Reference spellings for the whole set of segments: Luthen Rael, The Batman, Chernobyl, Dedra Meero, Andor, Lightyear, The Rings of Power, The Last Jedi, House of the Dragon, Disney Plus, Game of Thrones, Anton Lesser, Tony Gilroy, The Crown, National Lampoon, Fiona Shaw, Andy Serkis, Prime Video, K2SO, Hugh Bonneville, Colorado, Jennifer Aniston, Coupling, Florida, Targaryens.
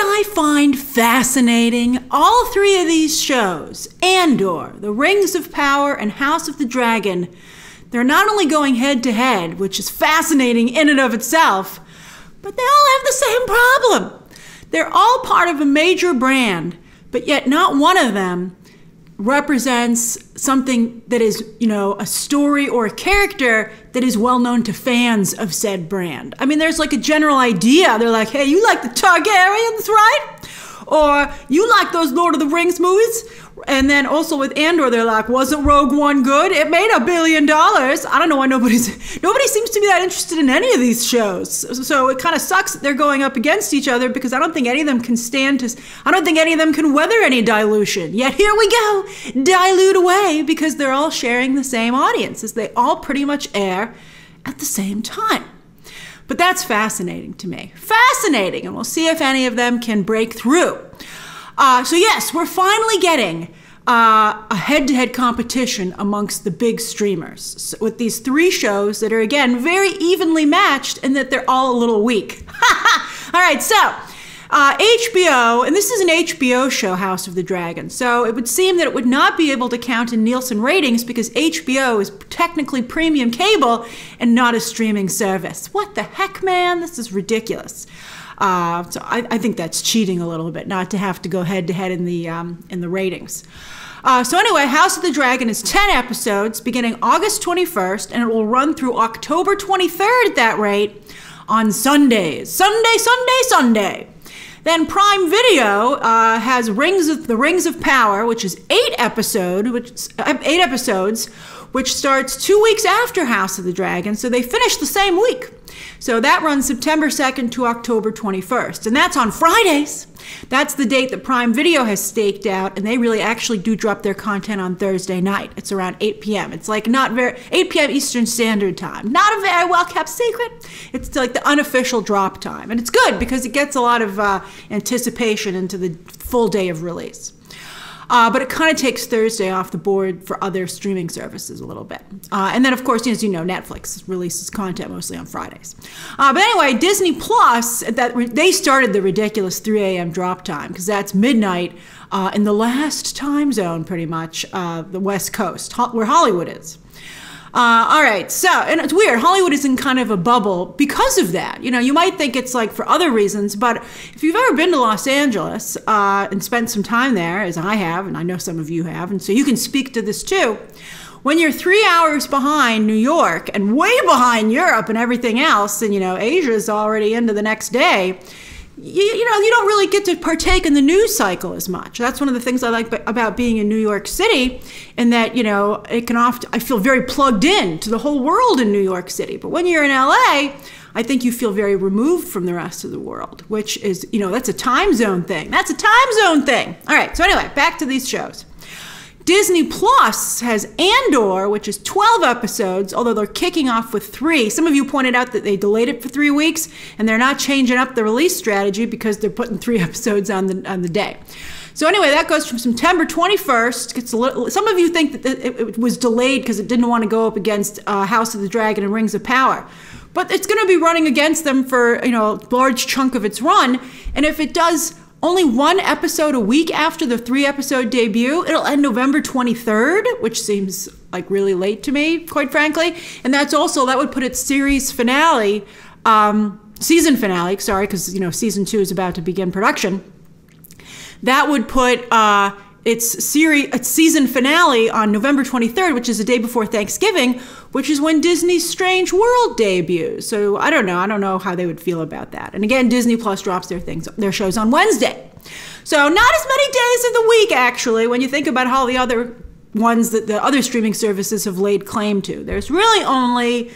I find fascinating, all three of these shows, Andor, The Rings of Power, and House of the Dragon, they're not only going head to head, which is fascinating in and of itself, but they all have the same problem. They're all part of a major brand, but yet not one of them represents something that is, you know, a story or a character that is well known to fans of said brand. I mean, there's like a general idea. They're like, hey, you like the Targaryens, right? Or you like those Lord of the Rings movies? And then also with Andor, they're like, wasn't Rogue One good? It made $1 billion. I don't know why nobody seems to be that interested in any of these shows. So it kind of sucks that they're going up against each other, because I don't think any of them can I don't think any of them can weather any dilution. Yet here we go, dilute away, because they're all sharing the same audiences. They all pretty much air at the same time. But that's fascinating to me. Fascinating, and we'll see if any of them can break through. So yes, we're finally getting a head-to-head competition amongst the big streamers, so with these three shows that are, again, very evenly matched and that they're all a little weak. All right, so HBO, and this is an HBO show, House of the Dragon, so it would seem that it would not be able to count in Nielsen ratings because HBO is technically premium cable and not a streaming service. What the heck, man? This is ridiculous. So I think that's cheating a little bit, not to have to go head-to-head in the ratings. So anyway, House of the Dragon is 10 episodes beginning August 21st, and it will run through October 23rd at that rate on Sundays. Sunday, Sunday, Sunday. Then Prime Video has The Rings of Power, which is eight episodes, which starts 2 weeks after House of the Dragon, so they finish the same week. So that runs September 2nd to October 21st, and that's on Fridays. That's the date that Prime Video has staked out, and they really actually do drop their content on Thursday night. It's around 8 p.m. It's like not very, 8 p.m. Eastern Standard Time. Not a very well-kept secret. It's like the unofficial drop time, and it's good because it gets a lot of anticipation into the full day of release. But it kind of takes Thursday off the board for other streaming services a little bit. And then, of course, as you know, Netflix releases content mostly on Fridays. But anyway, Disney Plus, they started the ridiculous 3 a.m. drop time, because that's midnight in the last time zone, pretty much, the West Coast, where Hollywood is. All right, so, and it's weird, Hollywood is in kind of a bubble because of that. You know, you might think it's like for other reasons, but if you've ever been to Los Angeles and spent some time there, as I have, and I know some of you have, and so you can speak to this too, when you're 3 hours behind New York and way behind Europe and everything else, and, you know, Asia's already into the next day, you don't really get to partake in the news cycle as much. That's one of the things I like about being in New York City, and that, you know, it can often, I feel very plugged in to the whole world in New York City. But when you're in LA, I think you feel very removed from the rest of the world, which is, you know, that's a time zone thing. That's a time zone thing. All right, so anyway, back to these shows. Disney Plus has Andor, which is 12 episodes, although they're kicking off with 3. Some of you pointed out that they delayed it for 3 weeks, and they're not changing up the release strategy because they're putting 3 episodes on the day. So anyway, that goes from September 21st. It's a little, some of you think that it was delayed because it didn't want to go up against House of the Dragon and Rings of Power. But it's going to be running against them for, you know, a large chunk of its run, and if it does only one episode a week after the 3-episode debut, it'll end November 23rd, which seems like really late to me, quite frankly. And that's also, that would put its series finale, season finale, sorry, because, you know, season 2 is about to begin production. That would put its season finale on November 23rd, which is the day before Thanksgiving, which is when Disney's Strange World debuts. So I don't know how they would feel about that. And again, Disney Plus drops their shows on Wednesday. So not as many days of the week, actually, when you think about all the other ones that the other streaming services have laid claim to. There's really only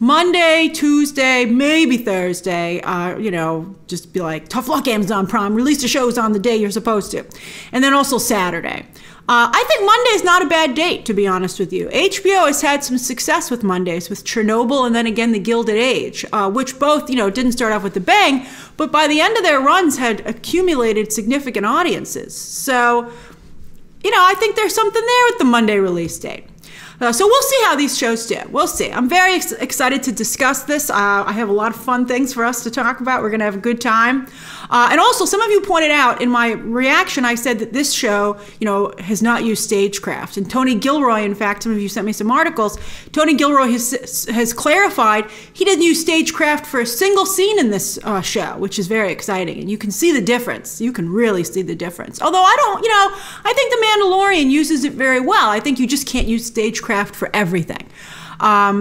Monday, Tuesday, maybe Thursday, you know, just be like, tough luck, Amazon Prime, release the shows on the day you're supposed to. And then also Saturday. I think Monday's not a bad date, to be honest with you. HBO has had some success with Mondays, with Chernobyl and then again The Gilded Age, which both, you know, didn't start off with a bang, but by the end of their runs had accumulated significant audiences. So, you know, I think there's something there with the Monday release date. So we'll see how these shows do. We'll see. I'm very excited to discuss this. I have a lot of fun things for us to talk about. We're going to have a good time. And also, some of you pointed out in my reaction, I said that this show, you know, has not used stagecraft. And Tony Gilroy, in fact, some of you sent me some articles. Tony Gilroy has clarified he didn't use stagecraft for a single scene in this show, which is very exciting. And you can see the difference. You can really see the difference. Although I don't, you know, I think The Mandalorian uses it very well. I think you just can't use stagecraft for everything. And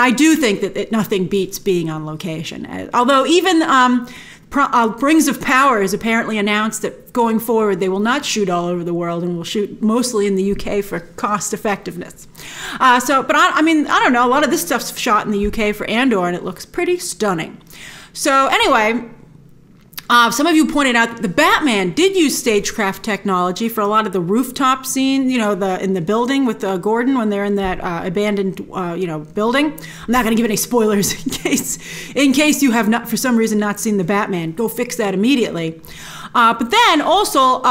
I do think that nothing beats being on location. Although even Rings of Power has apparently announced that going forward they will not shoot all over the world and will shoot mostly in the UK for cost effectiveness. I mean, I don't know, a lot of this stuff's shot in the UK for Andor and it looks pretty stunning. So anyway, some of you pointed out that The Batman did use stagecraft technology for a lot of the rooftop scene, you know, in the building with Gordon when they're in that abandoned, you know, building. I'm not going to give any spoilers in case you have not, for some reason, not seen The Batman. Go fix that immediately. But then also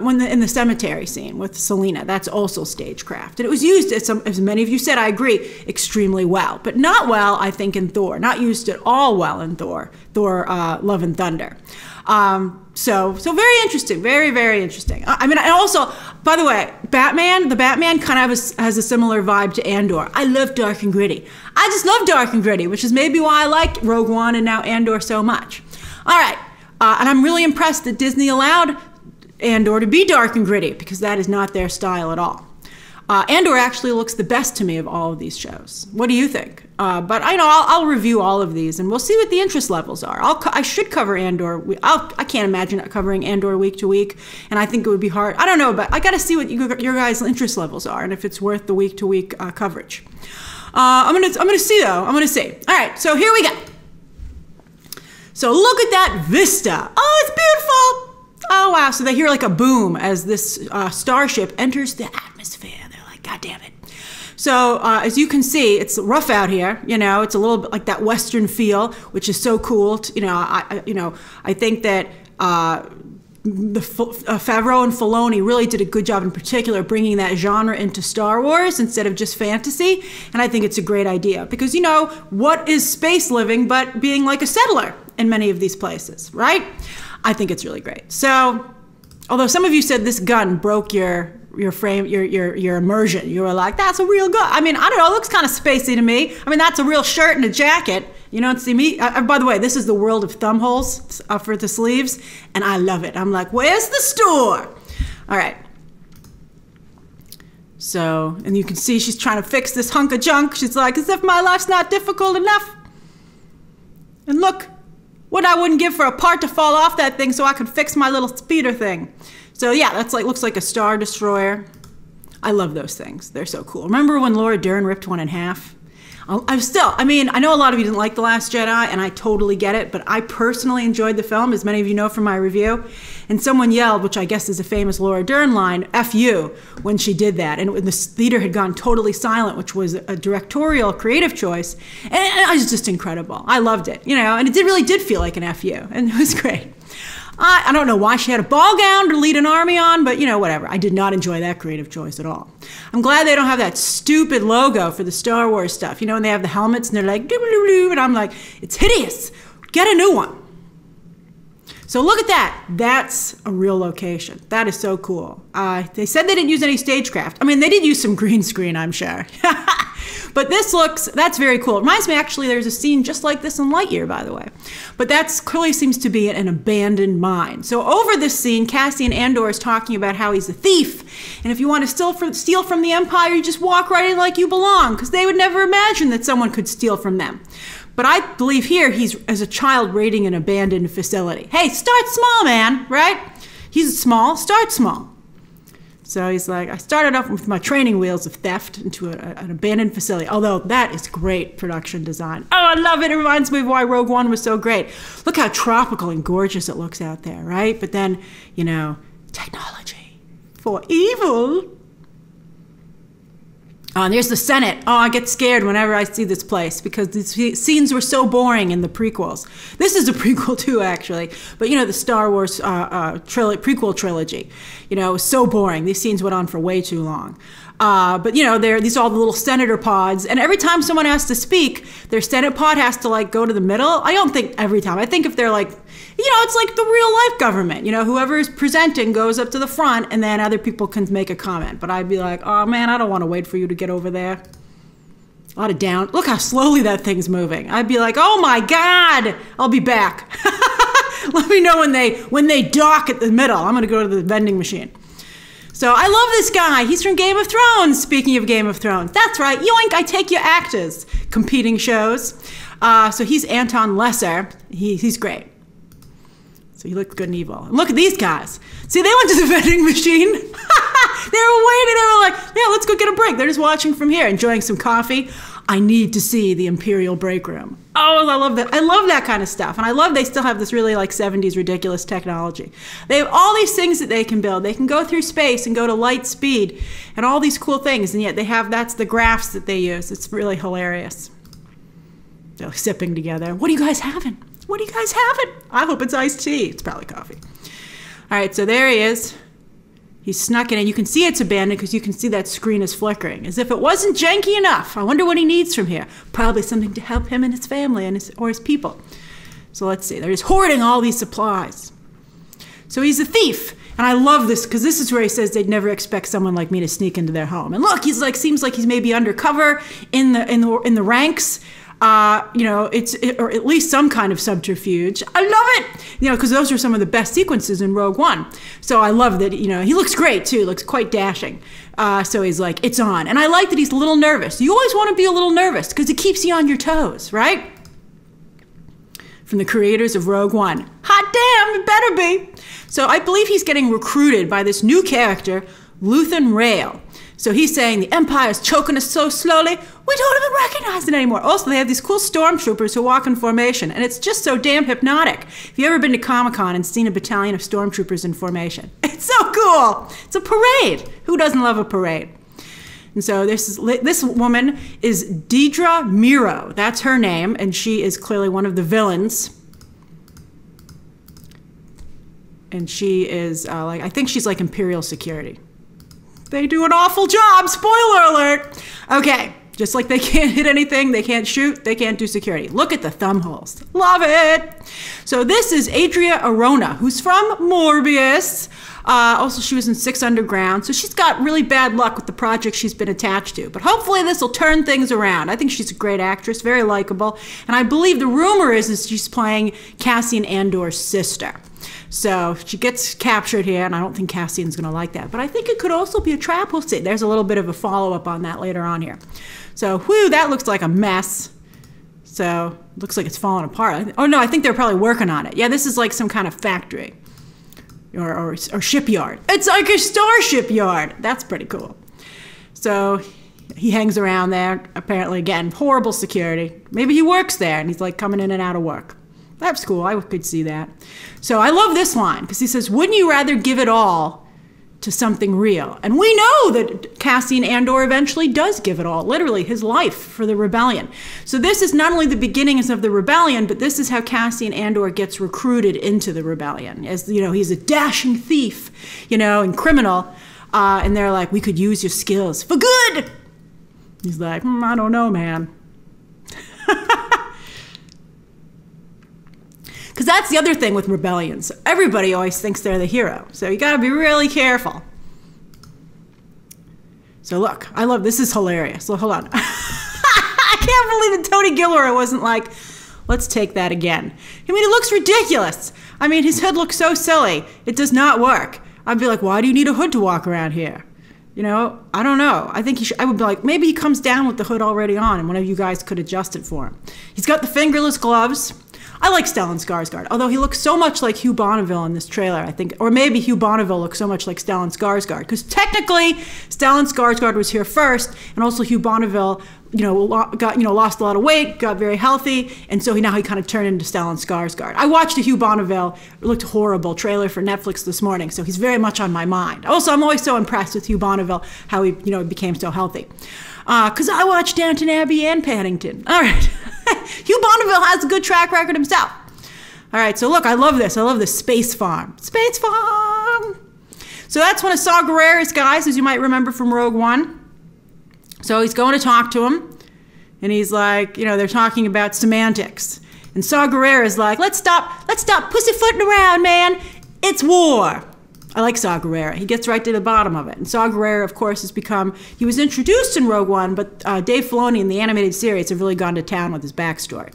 when in the cemetery scene with Selina, that's also stagecraft. And it was used, as many of you said, I agree, extremely well. But not well, I think, in Thor. Not used at all well in Thor. Thor: Love and Thunder. So very interesting, very, very interesting. I mean, and also, by the way, the Batman kind of has a similar vibe to Andor. I love dark and gritty. I just love dark and gritty, which is maybe why I like Rogue One and now Andor so much. All right. And I'm really impressed that Disney allowed Andor to be dark and gritty, because that is not their style at all. Andor actually looks the best to me of all of these shows. What do you think? But I know I'll review all of these, and we'll see what the interest levels are. I should cover Andor. I can't imagine covering Andor week to week, and I think it would be hard. I don't know, but I got to see what your guys' interest levels are, and if it's worth the week to week coverage. I'm gonna see though. I'm gonna see. All right, so here we go. So look at that vista. Oh, it's beautiful. Oh, wow. So they hear like a boom as this starship enters the atmosphere. They're like, God damn it. So as you can see, it's rough out here. You know, it's a little bit like that Western feel, which is so cool. You know, I think that Favreau and Filoni really did a good job in particular bringing that genre into Star Wars instead of just fantasy. And I think it's a great idea because, you know, what is space living but being like a settler in many of these places, right? I think it's really great. So, although some of you said this gun broke your frame, your immersion, you were like, that's a real gun. I mean, I don't know, it looks kind of spacey to me. I mean, that's a real shirt and a jacket. You don't see me. By the way, this is the world of thumb holes for the sleeves, and I love it. I'm like, where's the store? All right. So, and you can see she's trying to fix this hunk of junk. She's like, as if my life's not difficult enough. And look, what I wouldn't give for a part to fall off that thing so I could fix my little speeder thing. So yeah, that's like, looks like a Star Destroyer. I love those things. They're so cool. Remember when Laura Dern ripped one in half? I mean, I know a lot of you didn't like The Last Jedi, and I totally get it, but I personally enjoyed the film, as many of you know from my review. And someone yelled, which I guess is a famous Laura Dern line, F you, when she did that. And the theater had gone totally silent, which was a directorial creative choice. And it was just incredible. I loved it, you know, and it really did feel like an F you, and it was great. I don't know why she had a ball gown to lead an army on, but you know, whatever. I did not enjoy that creative choice at all. I'm glad they don't have that stupid logo for the Star Wars stuff, you know, and they have the helmets and they're like, doo doo doo, and I'm like, it's hideous. Get a new one. So look at that. That's a real location. That is so cool. They said they didn't use any stagecraft. I mean, they did use some green screen, I'm sure. But this looks, that's very cool. It reminds me, actually, there's a scene just like this in Lightyear, by the way. But that clearly seems to be an abandoned mine. So over this scene, Cassian Andor is talking about how he's a thief. And if you want to steal from the Empire, you just walk right in like you belong, because they would never imagine that someone could steal from them. But I believe here he's, as a child, raiding an abandoned facility. Hey, start small, man, right? He's small, start small. So he's like, I started off with my training wheels of theft into an abandoned facility. Although that is great production design. Oh, I love it. It reminds me of why Rogue One was so great. Look how tropical and gorgeous it looks out there, right? But then, you know, technology for evil. And there's the Senate. Oh, I get scared whenever I see this place because these scenes were so boring in the prequels. This is a prequel too, actually. But you know, the Star Wars prequel trilogy, you know, it was so boring. These scenes went on for way too long. But you know, these are all the little senator pods. And every time someone has to speak, their Senate pod has to like go to the middle. I don't think every time. I think if they're like, you know, it's like the real life government. You know, whoever is presenting goes up to the front and then other people can make a comment. But I'd be like, oh man, I don't want to wait for you to get over there. A lot of down. Look how slowly that thing's moving. I'd be like, oh my God, I'll be back. Let me know when they dock at the middle. I'm going to go to the vending machine. So I love this guy. He's from Game of Thrones. Speaking of Game of Thrones. That's right. Yoink, I take your actors. Competing shows. So he's Anton Lesser. He's great. So he looked good and evil. And look at these guys. See, they went to the vending machine. They were waiting. They were like, yeah, let's go get a break. They're just watching from here, enjoying some coffee. I need to see the Imperial break room. Oh, I love that. I love that kind of stuff. And I love they still have this really like 70s ridiculous technology. They have all these things that they can build. They can go through space and go to light speed and all these cool things. And yet they have, that's the graphs that they use. It's really hilarious. They're like sipping together. What are you guys having? What are you guys having? I hope it's iced tea. It's probably coffee. All right, so there he is. He's snuck in, and you can see it's abandoned because you can see that screen is flickering. As if it wasn't janky enough. I wonder what he needs from here. Probably something to help him and his family and his people. So let's see. They're just hoarding all these supplies. So he's a thief. And I love this because this is where he says they'd never expect someone like me to sneak into their home. And look, he's like, seems like he's maybe undercover in the ranks. You know, or at least some kind of subterfuge. I love it, you know, because those are some of the best sequences in Rogue One. So I love that, you know, he looks great too, looks quite dashing. So he's like, it's on. And I like that he's a little nervous. You always want to be a little nervous because it keeps you on your toes, right? From the creators of Rogue One. Hot damn, it better be. So I believe he's getting recruited by this new character, Luthen Rael. So he's saying the Empire's choking us so slowly, we don't even recognize it anymore. Also, they have these cool stormtroopers who walk in formation, and it's just so damn hypnotic. If you've ever been to Comic-Con and seen a battalion of stormtroopers in formation, it's so cool. It's a parade. Who doesn't love a parade? And so this woman is Dedra Meero. That's her name, and she is clearly one of the villains. And she is, like, I think she's like Imperial Security. They do an awful job, spoiler alert. Okay, just like they can't hit anything, they can't shoot, they can't do security. Look at the thumb holes, love it. So this is Adria Arona, who's from Morbius. Also, she was in 6 Underground, so she's got really bad luck with the project she's been attached to. But hopefully this will turn things around. I think she's a great actress, very likable. And I believe the rumor is she's playing Cassian Andor's sister. So she gets captured here, and I don't think Cassian's going to like that. But I think it could also be a trap. We'll see. There's a little bit of a follow-up on that later on here. So, whew, that looks like a mess. So, looks like it's falling apart. Oh, no, I think they're probably working on it. Yeah, this is like some kind of factory or shipyard. It's like a starship yard. That's pretty cool. So he hangs around there, apparently, again, horrible security. Maybe he works there, and he's like coming in and out of work. That's cool. I could see that. So I love this line because he says, wouldn't you rather give it all to something real? And we know that Cassian Andor eventually does give it all, literally his life for the rebellion. So this is not only the beginnings of the rebellion, but this is how Cassian Andor gets recruited into the rebellion. As you know, he's a dashing thief, you know, and criminal. And they're like, we could use your skills for good. He's like, I don't know, man. Because that's the other thing with rebellions. Everybody always thinks they're the hero. So you got to be really careful. So look, I love, this is hilarious. Well, hold on. I can't believe that Tony Gilroy wasn't like, let's take that again. I mean, it looks ridiculous. I mean, his hood looks so silly. It does not work. I'd be like, why do you need a hood to walk around here? You know, I don't know. I think he should, I would be like, maybe he comes down with the hood already on and one of you guys could adjust it for him. He's got the fingerless gloves. I like Stellan Skarsgård, although he looks so much like Hugh Bonneville in this trailer, I think. Or maybe Hugh Bonneville looks so much like Stellan Skarsgård, because technically Stellan Skarsgård was here first, and also Hugh Bonneville, you know, lost a lot of weight, got very healthy, and so he kind of turned into Stellan Skarsgård. I watched a Hugh Bonneville, looked horrible, trailer for Netflix this morning, so he's very much on my mind. Also, I'm always so impressed with Hugh Bonneville, how he, you know, became so healthy. Because I watched Downton Abbey and Paddington. All right. Hugh Bonneville has a good track record himself. All right, so look, I love this. I love this space farm. Space farm! So that's one of Saw Gerrera's guys, as you might remember from Rogue One. So he's going to talk to him, and he's like, you know, they're talking about semantics. And Saw Gerrera's like, let's stop pussyfooting around, man. It's war. I like Saw Gerrera. He gets right to the bottom of it. And Saw Gerrera, of course, has become, he was introduced in Rogue One, but Dave Filoni in the animated series have really gone to town with his backstory.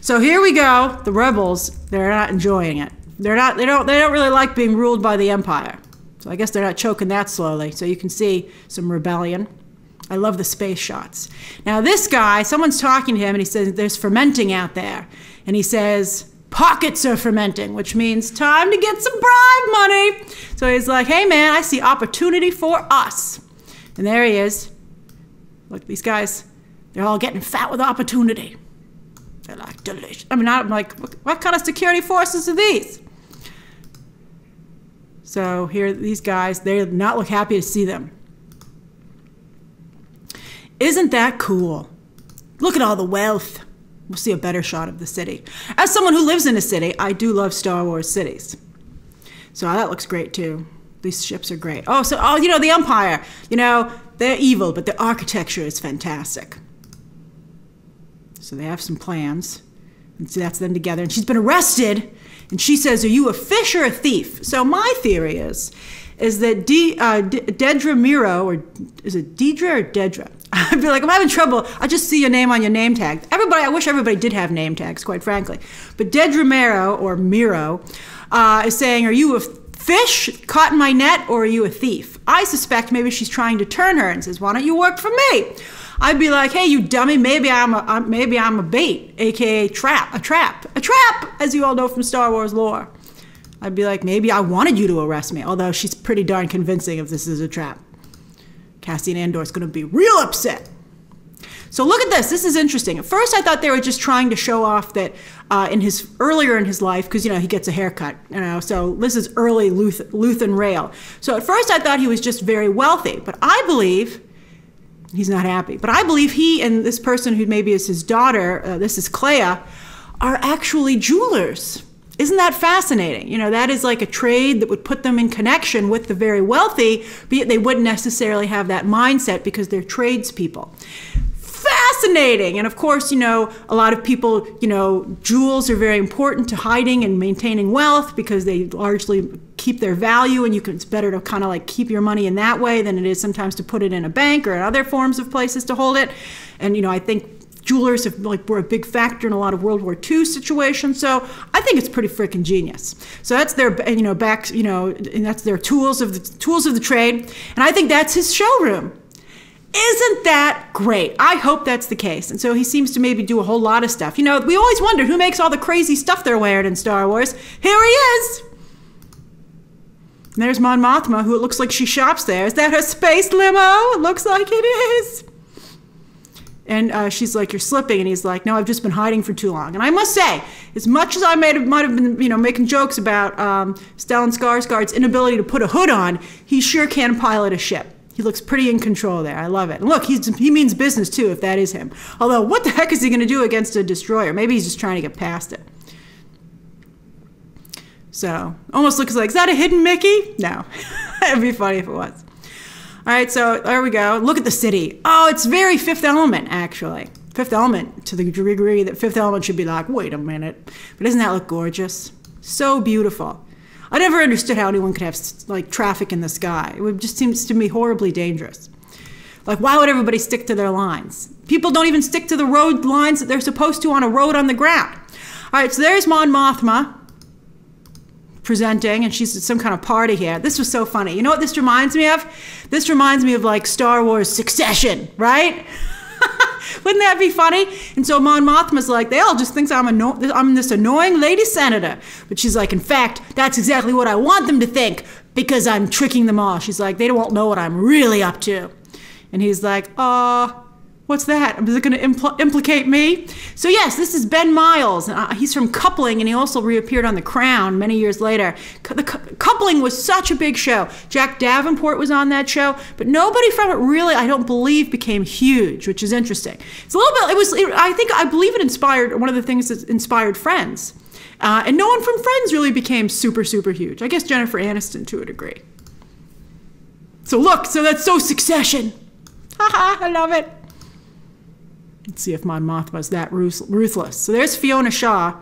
So here we go. The rebels, they're not enjoying it. They don't really like being ruled by the Empire. So I guess they're not choking that slowly. So you can see some rebellion. I love the space shots. Now this guy, someone's talking to him and he says, there's fermenting out there. And he says, pockets are fermenting, which means time to get some bribe money. So he's like, hey man, I see opportunity for us. And there he is. Look, these guys, they're all getting fat with opportunity. They're like, delicious. I mean, I'm like, what kind of security forces are these? So here, these guys, they do not look happy to see them. Isn't that cool? Look at all the wealth. We'll see a better shot of the city. As someone who lives in a city, I do love Star Wars cities. So that looks great too. These ships are great. Oh, so, oh, you know, the Empire, you know, they're evil, but their architecture is fantastic. So they have some plans. And so that's them together. And she's been arrested. And she says, are you a fish or a thief? So my theory is that Dedra Meero, or is it Dedra or Dedra? I'd be like, I'm having trouble. I just see your name on your name tag. Everybody, I wish everybody did have name tags, quite frankly. But Dedra Meero, or Miro, is saying, are you a fish caught in my net, or are you a thief? I suspect maybe she's trying to turn her and says, why don't you work for me? I'd be like, hey, you dummy, maybe I'm a bait, aka trap, a trap, as you all know from Star Wars lore. I'd be like, maybe I wanted you to arrest me, although she's pretty darn convincing if this is a trap. Cassian Andor's gonna be real upset. So look at this, this is interesting. At first I thought they were just trying to show off that earlier in his life, because you know, he gets a haircut, you know, so this is early Luthen Rael. So at first I thought he was just very wealthy, but I believe he's not happy. But I believe he and this person who maybe is his daughter, this is Kleya, are actually jewelers. Isn't that fascinating? You know, that is like a trade that would put them in connection with the very wealthy, but yet they wouldn't necessarily have that mindset because they're tradespeople. Fascinating! And of course, you know, a lot of people, you know, jewels are very important to hiding and maintaining wealth because they largely keep their value, and you can, it's better to kind of like keep your money in that way than it is sometimes to put it in a bank or in other forms of places to hold it. And you know, I think jewelers have, like, were a big factor in a lot of World War II situations. So I think it's pretty freaking genius. So that's their, you know, back, you know, and that's their tools of the trade. And I think that's his showroom. Isn't that great? I hope that's the case. And so he seems to maybe do a whole lot of stuff. You know, we always wondered who makes all the crazy stuff they're wearing in Star Wars. Here he is. And there's Mon Mothma, who it looks like she shops there. Is that her space limo? It looks like it is. And she's like, you're slipping. And he's like, no, I've just been hiding for too long. And I must say, as much as I might have been, you know, making jokes about Stellan Skarsgård's inability to put a hood on, he sure can pilot a ship. He looks pretty in control there. I love it. And look, he means business too, if that is him. Although, what the heck is he going to do against a destroyer? Maybe he's just trying to get past it. So, almost looks like, is that a hidden Mickey? No. It'd be funny if it was. All right, so there we go. Look at the city. Oh, it's very Fifth Element, actually. Fifth Element, to the degree that Fifth Element should be like, wait a minute. But doesn't that look gorgeous? So beautiful. I never understood how anyone could have, like, traffic in the sky. It just seems to me horribly dangerous. Like, why would everybody stick to their lines? People don't even stick to the road lines that they're supposed to on a road on the ground. All right, so there's Mon Mothma presenting, and she's at some kind of party here. This was so funny. You know what this reminds me of? This reminds me of, like, Star Wars Succession, right? Wouldn't that be funny? And so Mon Mothma's like, they all just think I'm this annoying lady senator. But she's like, in fact, that's exactly what I want them to think, because I'm tricking them all. She's like, they don't know what I'm really up to. And he's like, What's that? Is it going to implicate me? So yes, this is Ben Miles. He's from Coupling, and he also reappeared on The Crown many years later. Coupling was such a big show. Jack Davenport was on that show, but nobody from it really, I don't believe, became huge, which is interesting. It's a little bit, I believe it inspired, one of the things that inspired Friends. And no one from Friends really became super, super huge. I guess Jennifer Aniston to a degree. So look, so that's so Succession. Haha, I love it. Let's see if Mon Mothma's that ruthless. So there's Fiona Shaw.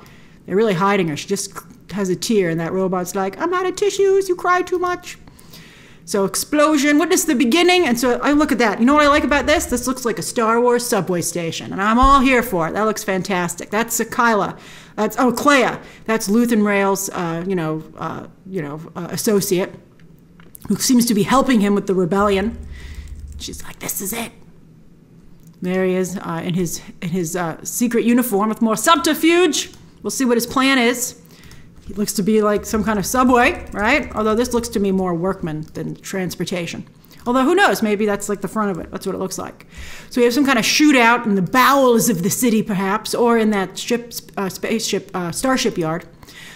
They're really hiding her. She just has a tear, and that robot's like, I'm out of tissues, you cry too much. So explosion, witness the beginning, and so I look at that. You know what I like about this? This looks like a Star Wars subway station, and I'm all here for it. That looks fantastic. That's Kyla. That's, oh, Kleya. That's Luthen Rael's, associate, who seems to be helping him with the rebellion. She's like, this is it. There he is in his secret uniform with more subterfuge. We'll see what his plan is. He looks to be like some kind of subway, right? Although this looks to me more workman than transportation. Although who knows, maybe that's like the front of it. That's what it looks like. So we have some kind of shootout in the bowels of the city, perhaps, or in that starship yard.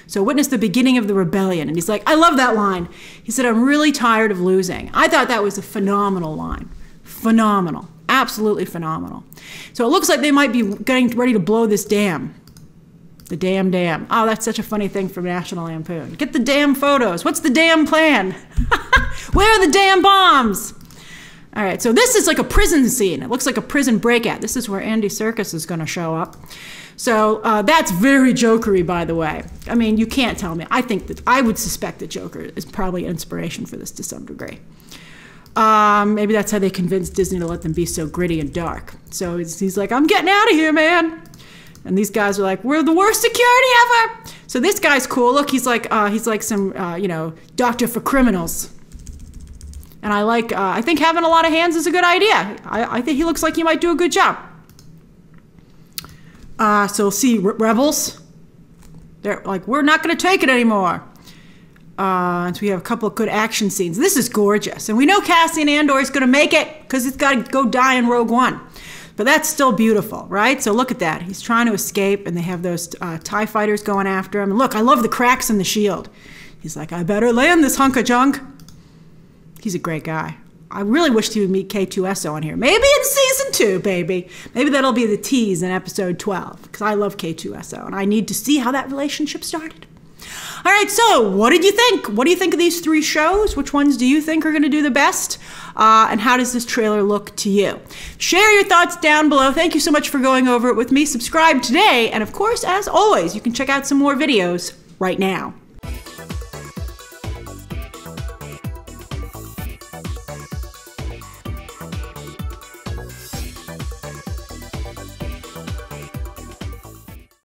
So witness the beginning of the rebellion. And he's like, I love that line. He said, I'm really tired of losing. I thought that was a phenomenal line. Phenomenal. Absolutely phenomenal. So it looks like they might be getting ready to blow this dam. The damn dam. Oh, that's such a funny thing from National Lampoon. Get the damn photos. What's the damn plan? Where are the damn bombs? All right, so this is like a prison scene. It looks like a prison breakout. This is where Andy Serkis is going to show up. So that's very Jokery, by the way. I mean, you can't tell me. I think that I would suspect that Joker is probably an inspiration for this to some degree. Maybe that's how they convinced Disney to let them be so gritty and dark. So he's like, I'm getting out of here, man. And these guys are like, we're the worst security ever. So this guy's cool. Look, he's like some, doctor for criminals. And I like, I think having a lot of hands is a good idea. I think he looks like he might do a good job. So see, rebels. They're like, we're not going to take it anymore. So we have a couple of good action scenes. This is gorgeous. And we know Cassian Andor is going to make it because he's got to go die in Rogue One. But that's still beautiful, right? So look at that. He's trying to escape, and they have those TIE fighters going after him. And look, I love the cracks in the shield. He's like, I better land this hunk of junk. He's a great guy. I really wish he would meet K2SO on here. Maybe in season 2, baby. Maybe that'll be the tease in episode 12 because I love K2SO, and I need to see how that relationship started. All right, so what did you think? What do you think of these 3 shows? Which ones do you think are going to do the best? And how does this trailer look to you? Share your thoughts down below. Thank you so much for going over it with me. Subscribe today. And of course, as always, you can check out some more videos right now.